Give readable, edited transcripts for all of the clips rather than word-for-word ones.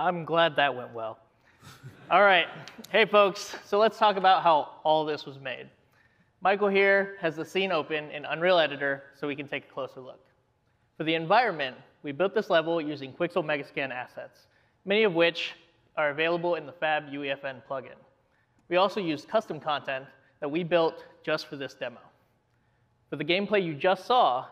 I'm glad that went well. All right. Hey, folks. So let's talk about how all this was made. Michael here has the scene open in Unreal Editor so we can take a closer look. For the environment, we built this level using Quixel Megascan assets, many of which are available in the Fab UEFN plugin. We also used custom content that we built just for this demo. For the gameplay you just saw,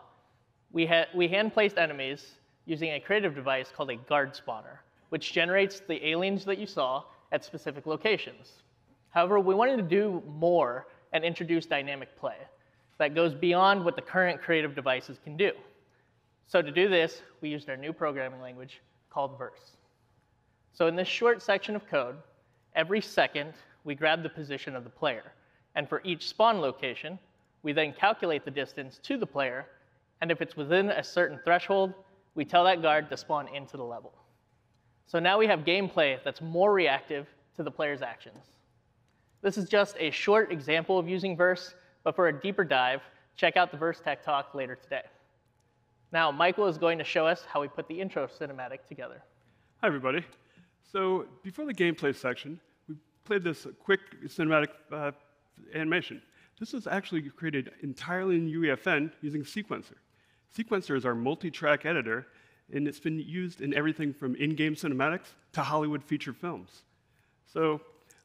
we hand-placed enemies using a creative device called a guard spotter, which generates the aliens that you saw at specific locations. However, we wanted to do more and introduce dynamic play that goes beyond what the current creative devices can do. So to do this, we used our new programming language called Verse. So in this short section of code, every second, we grab the position of the player. And for each spawn location, we then calculate the distance to the player. And if it's within a certain threshold, we tell that guard to spawn into the level. So now we have gameplay that's more reactive to the player's actions. This is just a short example of using Verse, but for a deeper dive, check out the Verse Tech Talk later today. Now, Michael is going to show us how we put the intro cinematic together. Hi, everybody. So before the gameplay section, we played this quick cinematic animation. This was actually created entirely in UEFN using Sequencer. Sequencer is our multi-track editor, and it's been used in everything from in-game cinematics to Hollywood feature films. So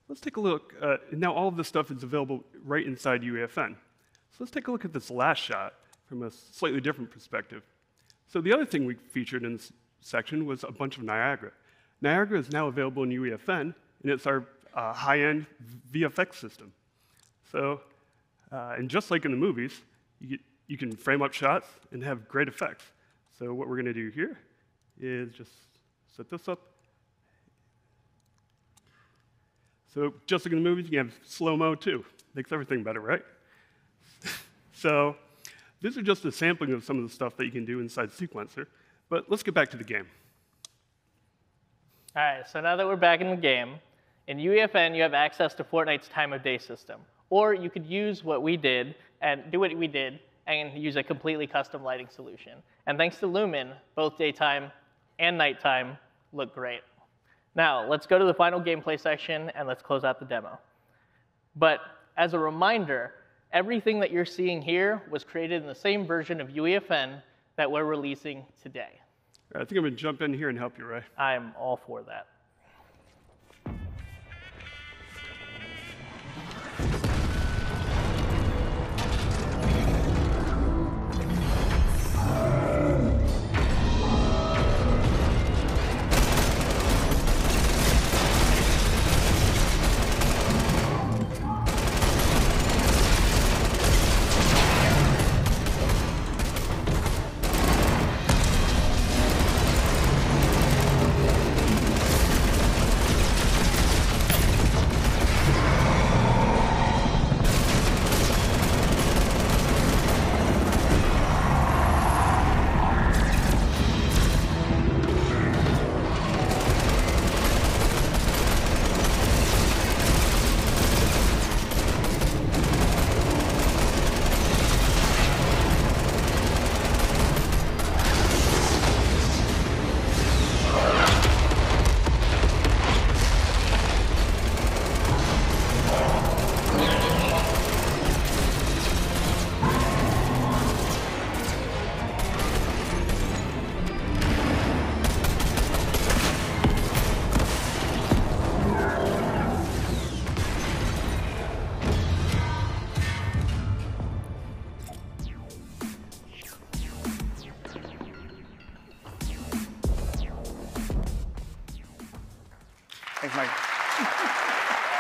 let's take a look. Now all of this stuff is available right inside UEFN. So let's take a look at this last shot from a slightly different perspective. So the other thing we featured in this section was a bunch of Niagara. Niagara is now available in UEFN, and it's our high-end VFX system. So, and just like in the movies, you can frame up shots and have great effects. So what we're going to do here is just set this up. So just like in the movies, you can have slow-mo too. Makes everything better, right? So these are just a sampling of some of the stuff that you can do inside Sequencer. But let's get back to the game. All right, so now that we're back in the game, in UEFN, you have access to Fortnite's time-of-day system. Or you could use what we did and do what we did and use a completely custom lighting solution. And thanks to Lumen, both daytime and nighttime look great. Now, let's go to the final gameplay section, and let's close out the demo. But as a reminder, everything that you're seeing here was created in the same version of UEFN that we're releasing today. I think I'm going to jump in here and help you, Ray. I'm all for that. Thanks, Mike.